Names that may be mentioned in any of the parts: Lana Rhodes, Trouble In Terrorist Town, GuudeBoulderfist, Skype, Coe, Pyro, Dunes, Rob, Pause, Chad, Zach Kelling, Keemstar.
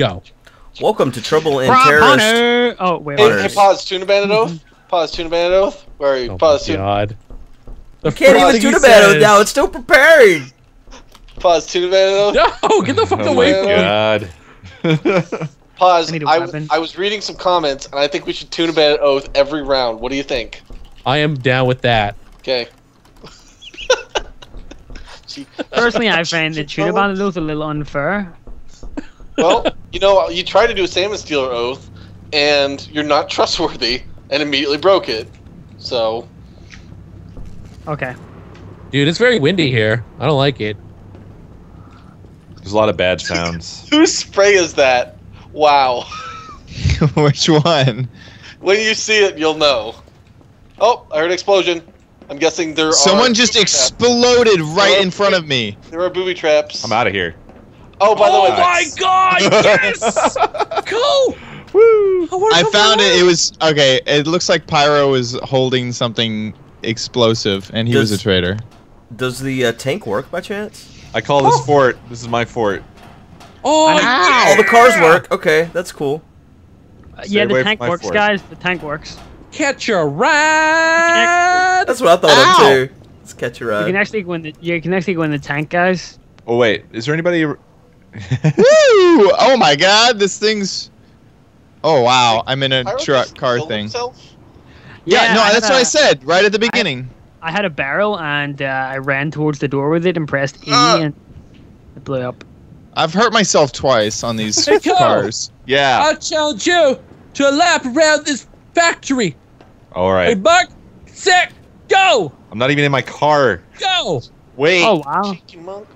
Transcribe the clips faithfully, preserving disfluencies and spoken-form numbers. Go. Welcome to Trouble In Terrorist. Hunter. Oh wait. Hey, hey, pause. Tuna Bandit Oath. Pause. Tuna Bandit Oath. Where are you? Oh pause. Tuna. God. The you can't even Tuna Bandit Oath now. It's still prepared. Pause. Tuna Bandit Oath. No, get the fuck oh away from me. God. Pause. I, I, I was reading some comments, and I think we should Tuna Bandit Oath every round. What do you think? I am down with that. Okay. Personally, I find the Tuna Bandit Oath a little unfair. Well, you know, you try to do a Salmon Stealer Oath, and you're not trustworthy, and immediately broke it. So. Okay. Dude, it's very windy here. I don't like it. There's a lot of bad sounds. Whose spray is that? Wow. Which one? When you see it, you'll know. Oh, I heard an explosion. I'm guessing there Someone are. Someone just exploded traps. right there in front of me. There are booby traps. I'm out of here. Oh, by oh the way. Oh my god, yes! Cool! Woo! I, I found it, it was, okay, it looks like Pyro was holding something explosive, and he does, was a traitor. Does the uh, tank work by chance? I call oh. this fort, this is my fort. Oh, yeah. All the cars work, okay, that's cool. Uh, yeah, the tank works, fort. guys, the tank works. Catch a ride! That's what I thought Ow. of too. Let's catch a ride. You can actually go in the, you can actually go in the tank, guys. Oh wait, is there anybody... Woo! Oh my god, this thing's... Oh wow, I'm in a Pyro truck car thing. Himself? Yeah, yeah, no, that's a, what I said right at the beginning. I, I had a barrel and uh, I ran towards the door with it and pressed E uh, and it blew up. I've hurt myself twice on these cars. Yeah. I'll challenge you to a lap around this factory. Alright. Hey, Buck, sick, go! I'm not even in my car. Go! Wait. Oh wow. Cheeky monk.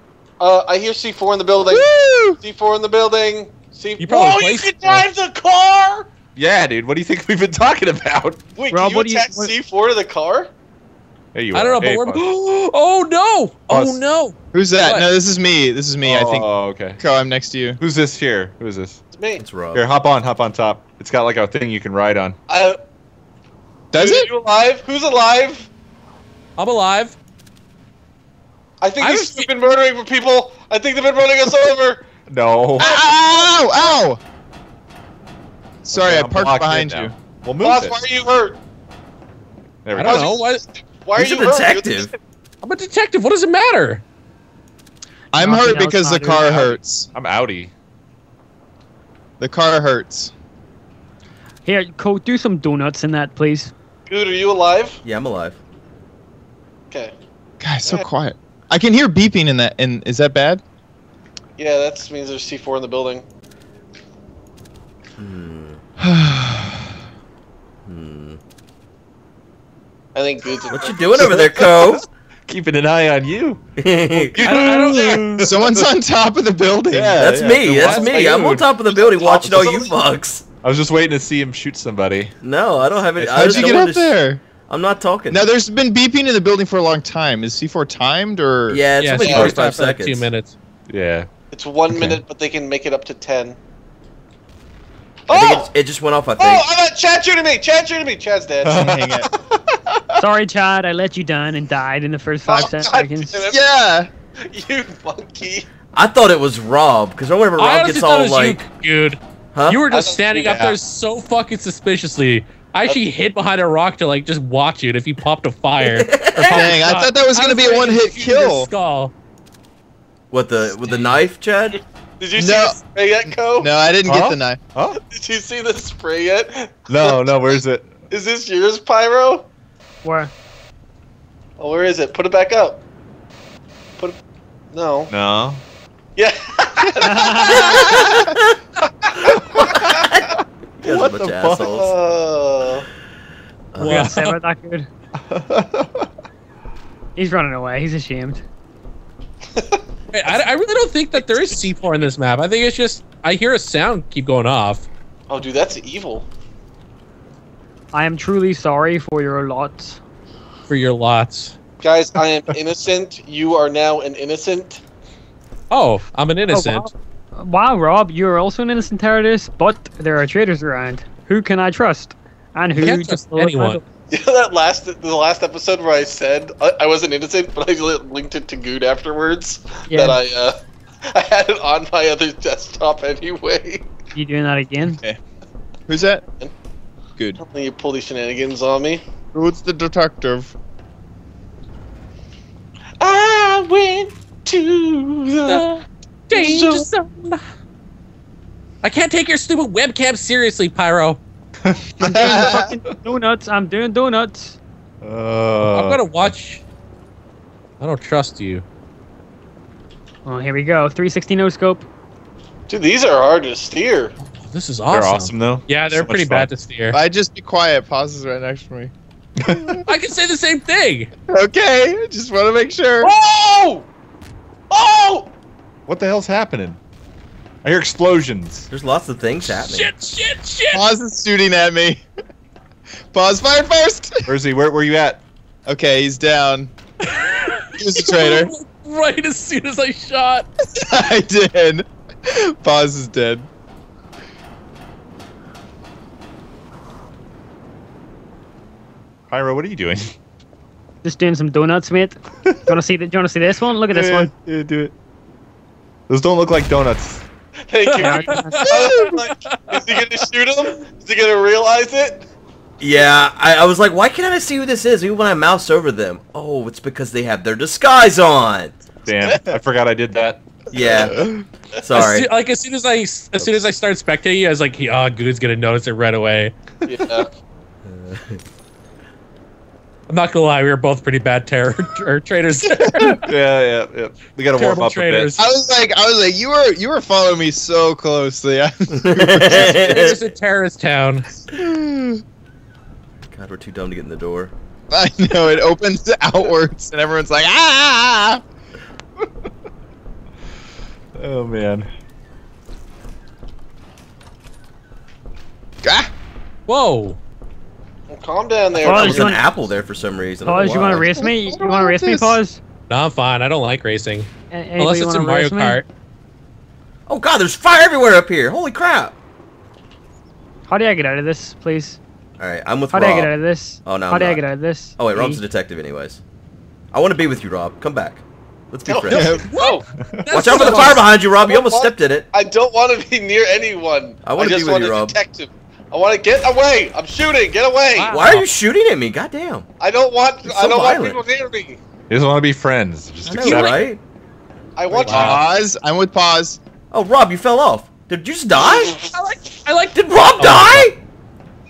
Uh, I hear C four in the building. Woo! C four in the building. C four. You Whoa, you can drive the car? Yeah, dude. What do you think we've been talking about? Wait, Rob, can you attach C four to the car? There you I are. don't know, hey, but we're... Oh, no. Pause. Oh, no. Who's that? What? No, this is me. This is me, oh, I think. Oh, okay. Coe, I'm next to you. Who's this here? Who is this? It's me. It's Rob. Here, hop on. Hop on top. It's got, like, a thing you can ride on. I... Does it? You alive? Who's alive? I'm alive. I think they've been murdering people. I think they've been running us over. No. Ow! Ow! Ow! Sorry, okay, I parked behind you. Well, move Boss, it. why are you hurt? There we I go. don't know. Why, why are you a detective. hurt? I'm a detective. What does it matter? I'm Nothing hurt because the car hurts. I'm outie. The car hurts. Here, Coe, do some donuts in that, please. Dude, are you alive? Yeah, I'm alive. Okay. Guys, so yeah. quiet. I can hear beeping in that, and is that bad? Yeah, that means there's C four in the building. Hmm. hmm. I think dudes. What you doing over there, Coe? Keeping an eye on you. I don't, I don't Someone's on top of the building. Yeah, that's yeah. me. That's me. I'm on top of the building watching all you fucks. I was just waiting to see him shoot somebody. No, I don't have any. How'd you get up there? I'm not talking. Now, there's been beeping in the building for a long time. Is C four timed, or...? Yeah, it's yeah, only forty-five seconds. Like two minutes. Yeah. It's one okay. minute, but they can make it up to ten. Oh! It, it just went off, I think. Oh, I got Chad shooting me! Chad shooting me! Chad's dead. Hang it. Sorry, Chad. I let you down and died in the first five oh, seconds. Yeah! You monkey. I thought it was Rob, because I remember Rob gets all, like... You, dude. Huh? You were just standing up there so fucking suspiciously. I actually hid behind a rock to like just watch it if he popped a fire. Or popped Dang, a I thought that was gonna was be a one-hit kill. Skull. What the with the knife, Chad? Did you no. see the spray yet, Coe? No, I didn't huh? get the knife. Huh? Did you see the spray yet? No, no. Where's it? Is this yours, Pyro? Where? Oh, where is it? Put it back up. Put it. No. No. Yeah. What the fuck? Uh, uh, yeah. Say about that dude. He's running away. He's ashamed. Wait, I, I really don't think that there is C four in this map. I think it's just I hear a sound keep going off. Oh, dude, that's evil. I am truly sorry for your lots. For your lots, guys. I am innocent. You are now an innocent. Oh, I'm an innocent. Oh, wow. Wow, Rob, you're also an innocent terrorist, but there are traitors around. Who can I trust? And who can't trust anyone? Yeah, that last the last episode where I said I, I wasn't innocent, but I linked it to Guude afterwards. Yeah. That I uh, I had it on my other desktop anyway. You doing that again? Okay. Who's that? Good. Don't let you pull these shenanigans on me. Who's the detective? I went to the danger zone. I can't take your stupid webcam seriously, Pyro. I'm doing fucking donuts. I'm doing donuts. Uh, I'm gonna watch. I don't trust you. Oh, here we go. three sixty no scope. Dude, these are hard to steer. Oh, this is awesome. They're awesome, though. Yeah, they're so pretty bad to steer. If I just be quiet. Pause is right next to me. I can say the same thing. Okay, just want to make sure. Oh! Oh! What the hell's happening? I hear explosions. There's lots of things happening. Shit! Shit! Shit! Pause is shooting at me. Pause fired first. Where's he? Where were you at? Okay, he's down. He was a traitor. Right as soon as I shot. I did. Pause is dead. Pyro, what are you doing? Just doing some donuts, mate. Do you want to see, do you want to see this one? Look at yeah, this yeah, one. Yeah, do it. Those don't look like donuts. Thank you. Is he going to shoot him? Is he going to realize it? Yeah, I, I was like, why can't I see who this is? Even when I mouse over them. Oh, it's because they have their disguise on. Damn, I forgot I did that. Yeah, sorry. As soon, like as soon as I, as soon as I started spectating you, I was like, oh, Goode's gonna notice it right away. Yeah. I'm not gonna lie, we were both pretty bad terror or traitors. yeah, yeah, yeah. We gotta warm up traitors. a bit. I was like, I was like, you were, you were following me so closely. It's a terrorist town. God, we're too dumb to get in the door. I know, it opens outwards and everyone's like, ah! Oh, man. Ah! Whoa! Well, calm down there. Pause, there's an wanna... apple there for some reason. Pause, you want to race me? You want to race me, Pause? No, I'm fine. I don't like racing. A Unless it's in Mario Kart. Me? Oh, God, there's fire everywhere up here. Holy crap. How do I get out of this, please? Alright, I'm with Rob. How do I get out of this? Oh, no, How do I get out of this? Oh, wait, Rob's a detective anyways. I want to be with you, Rob. Come back. Let's be no, friends. No, no. Watch out for the fire behind you, Rob. You almost want, stepped in it. I don't want to be near anyone. I want to be with you, Rob. Detective. I want to get away. I'm shooting. Get away. Wow. Why are you shooting at me? Goddamn. I don't want so I don't violent. want people near me. He doesn't want to be friends. Just I know, accept right? It. I want wow. Pause. I'm with Pause. Oh, Rob, you fell off. Did you just die? I like I like Did Rob oh, die?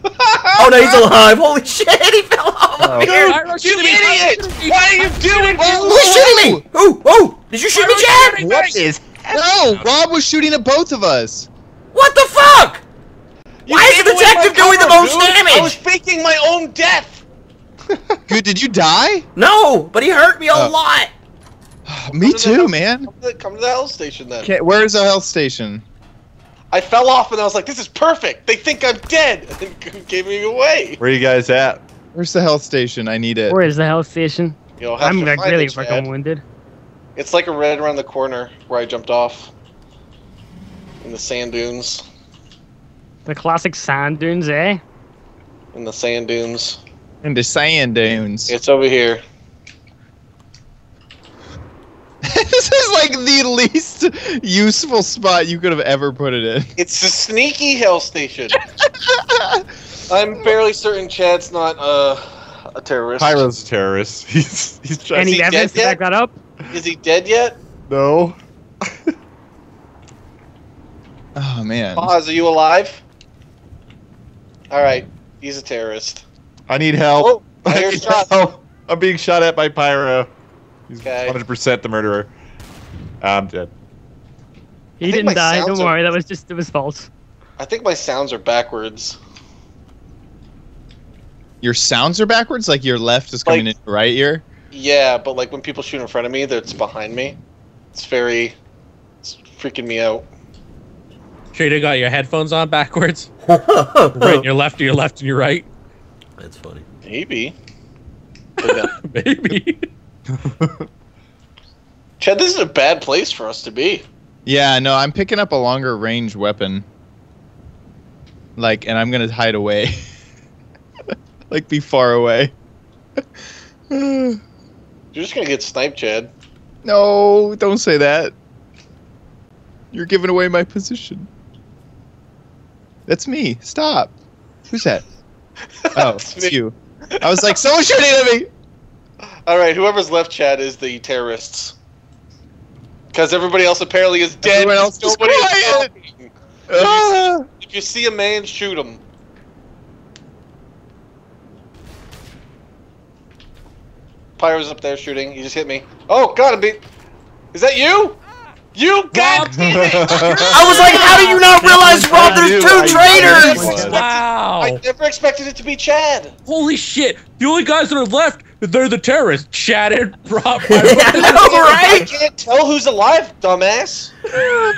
Oh no, he's alive! Holy shit, he fell off oh. of here! Pyro, you idiot! What are you doing? Who's shooting me? Who? Oh! Did you shoot Pyro, me, Chad? What is happening? No, Rob was shooting at both of us. What the fuck? You Why is the detective doing cover, the most dude? damage? I was faking my own death. Good, did you die? No, but he hurt me a oh. lot. Me come too, to man. Come to, the, come to the health station then. Okay, where is the health station? I fell off and I was like, this is perfect. They think I'm dead. And they gave me away. Where are you guys at? Where's the health station? I need it. Where is the health station? You'll have I'm to like find really it, fucking wounded. It's like a red around the corner where I jumped off. In the sand dunes. The classic sand dunes, eh? In the sand dunes. In the sand dunes. It's over here. This is like the least useful spot you could have ever put it in. It's a sneaky hell station. I'm fairly certain Chad's not uh, a terrorist. Pyro's a terrorist. He's he's trying. Any he evidence to back that up? Is he dead yet? No. Oh man. Pause. Are you alive? All right. He's a terrorist. I need help. Oh, I hear shots. Oh, I'm being shot at by Pyro. He's one hundred percent the murderer. I'm dead. He didn't die. Don't worry. That was just it was false. I think my sounds are backwards. Your sounds are backwards? Like your left is coming in your right ear? Yeah, but like when people shoot in front of me, that's behind me. It's very... It's freaking me out. Sure you got your headphones on backwards? Right and your left or your left and your right? That's funny. Maybe. Maybe. Chad, this is a bad place for us to be. Yeah, no, I'm picking up a longer range weapon. Like, and I'm gonna hide away. Like, be far away. You're just gonna get sniped, Chad. No, don't say that. You're giving away my position. That's me. Stop. Who's that? Oh, it's me. You. I was like, someone's shooting at me! Alright, whoever's left, Chad, is the terrorists. Because everybody else apparently is dead. Everyone else is quiet! Ah. If you see a man, shoot him. Pyro's up there shooting. He just hit me. Oh, God, be... Is that you? You got me! I was like, how do you not realize, Rob, there's two traitors? Wow. I never expected it to be Chad. Holy shit. The only guys that are left, they're the terrorists. Chad and Rob. I know, right? I can't tell who's alive, dumbass. Uh,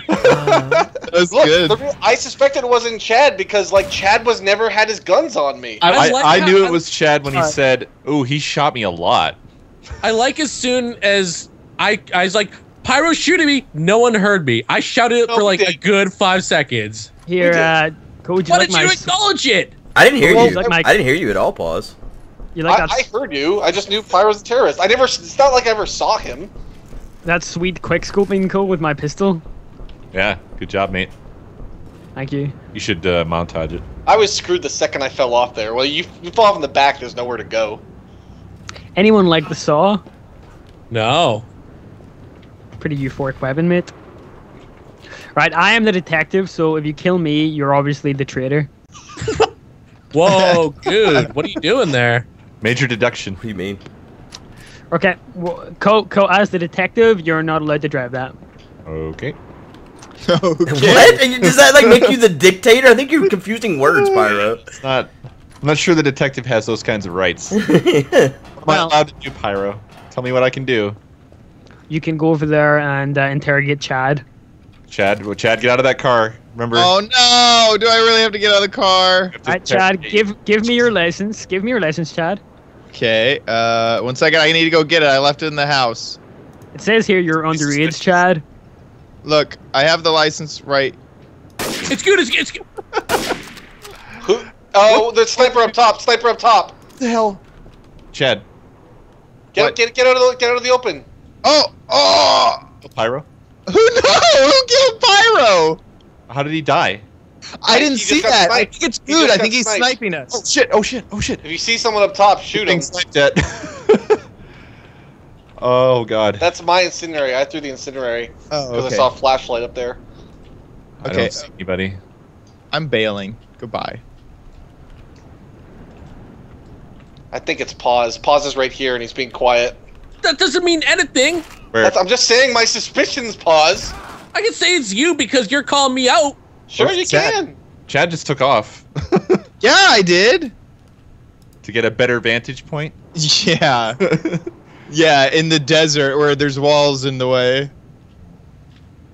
that's Look, good. The, I suspected it wasn't Chad because, like, Chad was never had his guns on me. I, I, like I knew it was Chad when he uh, said, ooh, he shot me a lot. I like as soon as I, I was like, Pyro shooting me. No one heard me. I shouted it no, for like a good five seconds. Here, uh, Coe, would you Why like did my you acknowledge it? I didn't hear well, you. Like my... I didn't hear you at all. Pause. You like I, I heard you. I just knew Pyro's a terrorist. I never. It's not like I ever saw him. That sweet quick scoping, Coe, with my pistol. Yeah, good job, mate. Thank you. You should uh, montage it. I was screwed the second I fell off there. Well, you, you fall off in the back. There's nowhere to go. Anyone like the saw? No. Pretty euphoric weapon, mate. Right, I am the detective, so if you kill me, you're obviously the traitor. Whoa, dude, what are you doing there? Major deduction. What do you mean? Okay, well, Coe, Coe, as the detective, you're not allowed to drive that. Okay. Okay. What? Does that like make you the dictator? I think you're confusing words, Pyro. It's not. I'm not sure the detective has those kinds of rights. Yeah. What am I allowed to do, Pyro? Tell me what I can do. You can go over there and uh, interrogate Chad. Chad, well, Chad, get out of that car. Remember. Oh no! Do I really have to get out of the car? Right, Chad, give give me your license. Give me your license, Chad. Okay. Uh, one second. I need to go get it. I left it in the house. It says here you're underage, Chad. Look, I have the license right. It's good. It's good. It's good. Who? Oh, the sniper up top. Sniper up top. What the hell? Chad. Get get get out of the get out of the open. Oh! Oh! Pyro? Who no? Who killed Pyro? How did he die? I didn't see that. I think it's good. I think he's sniping us. Oh shit! Oh shit! Oh shit! If you see someone up top, shoot him. Oh god. That's my incendiary. I threw the incendiary because oh, okay. I saw a flashlight up there. Okay. I don't see anybody. I'm bailing. Goodbye. I think it's Pause. Pause is right here, and he's being quiet. That doesn't mean anything. That's, I'm just saying my suspicions, Pause. I can say it's you because you're calling me out. Sure, Where's you Chad? can. Chad just took off. Yeah, I did. To get a better vantage point? Yeah. Yeah, in the desert where there's walls in the way.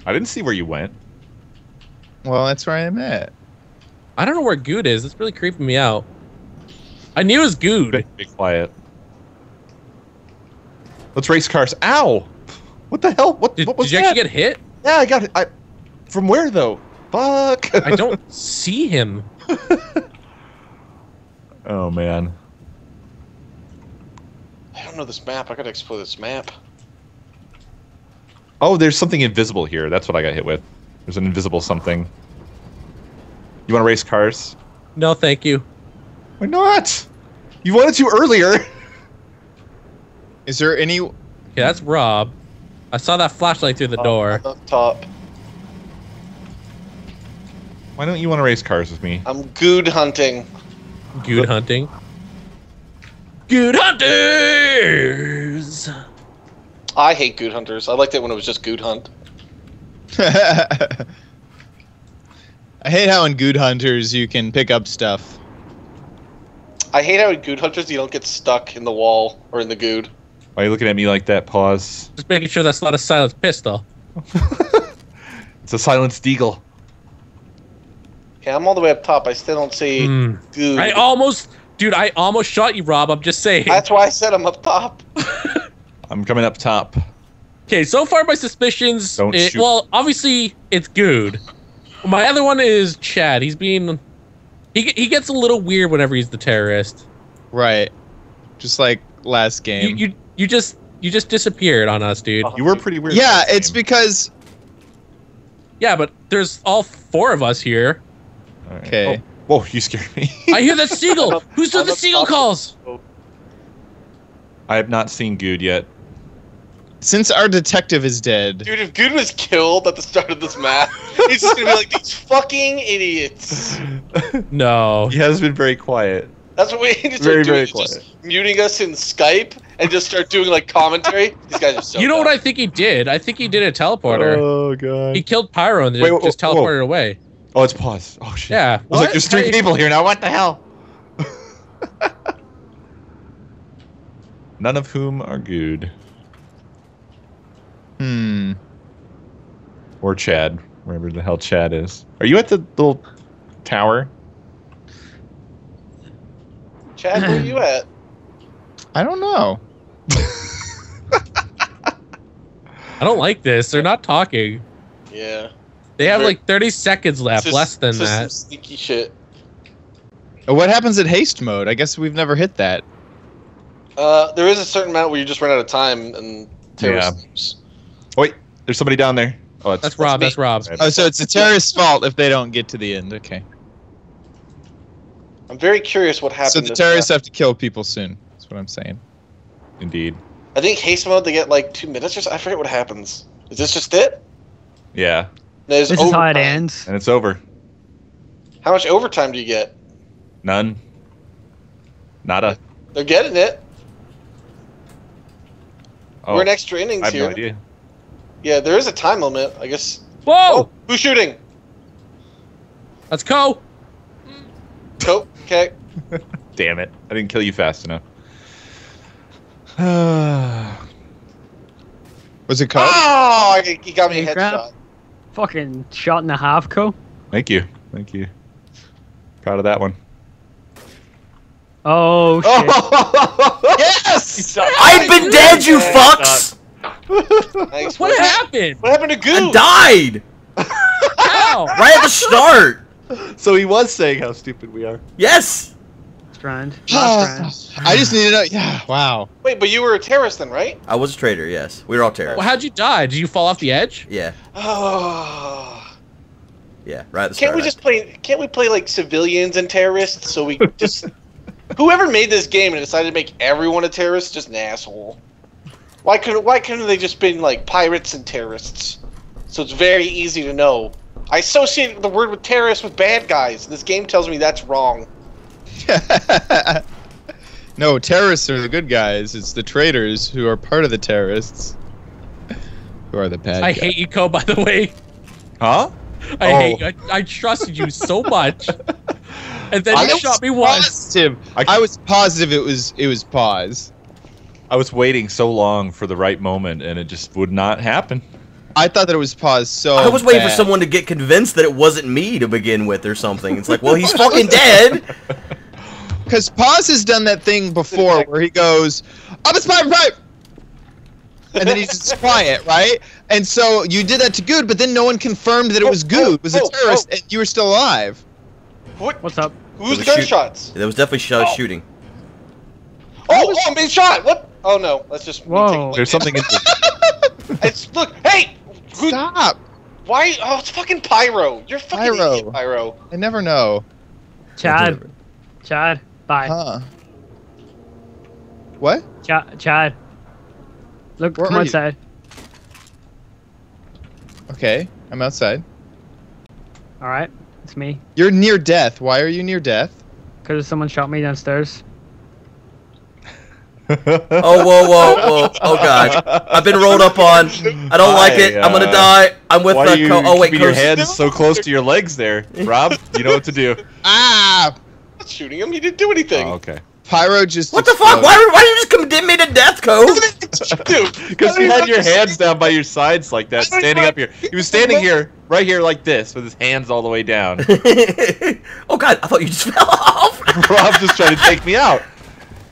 I didn't see where you went. Well, that's where I am at. I don't know where Guude is. That's really creeping me out. I knew it was Guude. Be quiet. Let's race cars. Ow! What the hell? What, did, what was that? Did you actually get hit? Yeah, I got it. I, from where, though? Fuck! I don't see him. Oh, man. I don't know this map. I gotta explore this map. Oh, there's something invisible here. That's what I got hit with. There's an invisible something. You wanna race cars? No, thank you. Why not? You wanted to earlier! Is there any? Yeah, that's Rob. I saw that flashlight through the oh, door. Up top. Why don't you want to race cars with me? I'm Guude hunting. Guude hunting. Guude hunters. I hate Guude hunters. I liked it when it was just Guude hunt. I hate how in Guude hunters you can pick up stuff. I hate how in Guude hunters you don't get stuck in the wall or in the Guude. Why are you looking at me like that, Pause? Just making sure that's not a silenced pistol. It's a silenced deagle. Okay, I'm all the way up top. I still don't see mm. Guude. I almost... Dude, I almost shot you, Rob. I'm just saying. That's why I said I'm up top. I'm coming up top. Okay, so far my suspicions... Don't it, shoot. Well, obviously, it's Guude. My other one is Chad. He's being... He, he gets a little weird whenever he's the terrorist. Right. Just like last game. You... you You just you just disappeared on us, dude. You were pretty weird. Yeah, it's because Yeah, but there's all four of us here. Okay. Right. Oh. Whoa, you scared me. I hear that seagull. Who's doing the seagull calls? I have not seen Guude yet. Since our detective is dead. Dude, if Guude was killed at the start of this map, he's just going to be like, these fucking idiots. No. He has been very quiet. That's what we need to start very, doing, very quiet. Just muting us in Skype and just start doing, like, commentary. These guys are so You know bad. What I think he did? I think he did a teleporter. Oh, God. He killed Pyro and then Wait, just whoa, teleported whoa. away. Oh, it's Pause. Oh, shit. Yeah. I was what? like, there's three hey. people here now. What the hell? None of whom are Guude. Hmm. Or Chad, wherever the hell Chad is. Are you at the little tower? Chad, where are you at? I don't know. I don't like this. They're not talking. Yeah. They have They're, like thirty seconds left, just, less than that. Some sneaky shit. What happens at haste mode? I guess we've never hit that. Uh, there is a certain amount where you just run out of time and terrorist yeah. Sleeps. Wait, there's somebody down there. Oh, it's, that's Rob. That's, that's Rob. Oh, so it's the terrorist's fault if they don't get to the end. Okay. I'm very curious what happened. So the terrorists time. have to kill people soon. That's what I'm saying. Indeed. I think haste mode they get like two minutes. Or so. I forget what happens. Is this just it? Yeah. There's this is how it ends. And it's over. How much overtime do you get? None. Nada. They're getting it. Oh, we're in extra innings I have here. No idea. Yeah, there is a time limit, I guess. Whoa! Oh, who's shooting? That's Coe. Coe, okay. Damn it. I didn't kill you fast enough. Was it Coe? Oh, he got me a headshot. Fucking shot in the half, Coe. Thank you. Thank you. Proud of that one. Oh, shit. Oh. Yes! I've been dead, you fucks! Thanks, what happened? What happened to Guude? I died! How? Right at the start! So he was saying how stupid we are. Yes! Strand. Uh, I just needed a... Yeah, wow. Wait, but you were a terrorist then, right? I was a traitor, yes. We were all terrorists. Well, how'd you die? Did you fall off the edge? Yeah. Oh... Yeah, right at the start. Can't we just play... Can't we play, like, civilians and terrorists so we just... Whoever made this game and decided to make everyone a terrorist, just an asshole. Why couldn't Why couldn't they just been like pirates and terrorists? So it's very easy to know. I associate the word with terrorists with bad guys. This game tells me that's wrong. No, terrorists are the good guys. It's the traitors who are part of the terrorists who are the bad. I guys. hate you, Coe. By the way. Huh? I oh. hate you. I, I trusted you so much. And then I he shot me once. Him. I, I was positive it was it was Pause. I was waiting so long for the right moment, and it just would not happen. I thought that it was Pause. So I was bad. waiting for someone to get convinced that it wasn't me to begin with, or something. It's like, well, he's fucking dead. Because Pause has done that thing before, where he goes, "I'm a spy, right?" And then he's just quiet, right? And so you did that to Guude, but then no one confirmed that it was Guude. It was a terrorist, and you were still alive. What? What's up? Who's the gunshots? There was definitely sh oh. shooting. Oh, was... oh, I'm being shot! What? Oh no, let's just. Whoa. There's something in there. It's look, hey! Who... Stop! Why? Oh, it's fucking Pyro. You're fucking Pyro. Idiot, Pyro. I never know. Chad. Never... Chad. Bye. Huh. What? Chad. Chad. Look, Where come outside. You? Okay, I'm outside. All right. It's me. You're near death. Why are you near death? Because someone shot me downstairs. Oh, whoa, whoa, whoa. Oh, God. I've been rolled up on. I don't like it. I'm going to die. I'm with the co- Oh, wait, Coe. Your hands so close to your legs there. Rob, you know what to do. Ah! I'm not shooting him. He didn't do anything. Oh, okay. Pyro just. What the exploded. fuck? Why, why did you just condemn me to death, Coe? Dude, because you had your hands down by your sides like that, standing up here. He was standing here, right here, like this, with his hands all the way down. Oh God, I thought you just fell off. Rob just tried to take me out.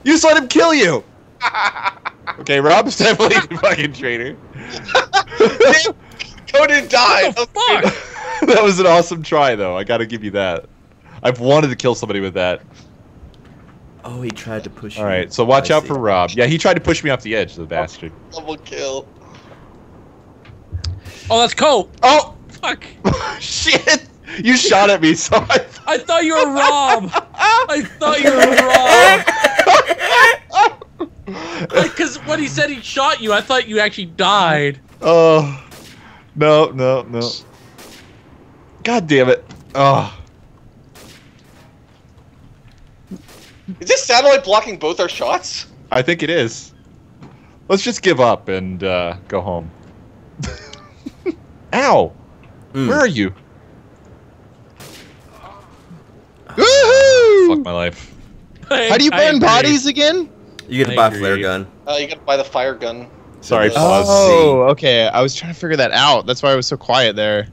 You just let him kill you. Okay, Rob's definitely a fucking traitor. Coe didn't die. What the fuck? That was an awesome try, though. I got to give you that. I've wanted to kill somebody with that. Oh, he tried to push me. All right, so watch out for Rob. Yeah, he tried to push me off the edge, the bastard. Double kill. Oh, that's Coe. Oh, Fuck. Shit. You shot at me, so I... Th I thought you were Rob. I thought you were Rob. Because when he said he shot you, I thought you actually died. Oh. No, no, no. God damn it. Oh. Is this satellite blocking both our shots? I think it is. Let's just give up and uh, go home. Ow! Mm. Where are you? Woohoo! Fuck my life. How do you burn bodies again? You get to buy a flare gun. Uh, you get to buy the fire gun. Sorry, Pause. Oh, okay. I was trying to figure that out. That's why I was so quiet there.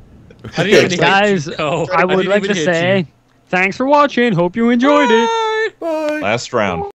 How do you guys? Oh, I would like to say, thanks for watching. Hope you enjoyed it. Bye. Last round.